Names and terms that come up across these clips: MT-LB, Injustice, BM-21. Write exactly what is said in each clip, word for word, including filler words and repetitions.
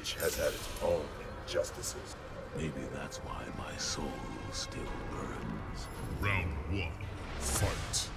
each has had its own injustices. Maybe that's why my soul still burns. Round one, fight.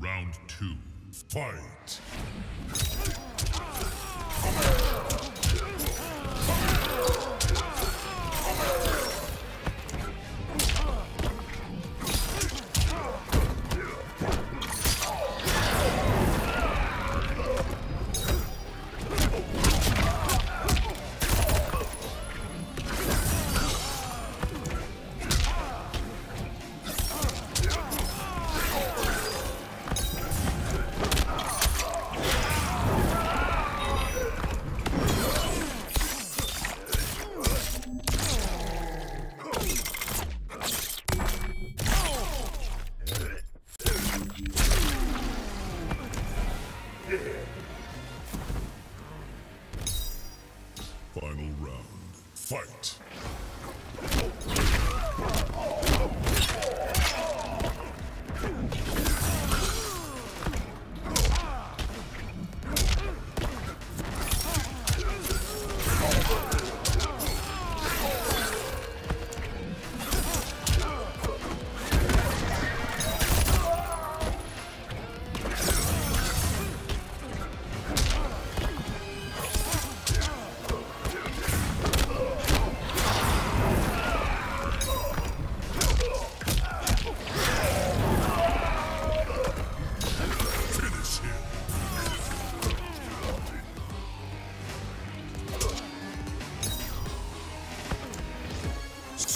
Round two, fight!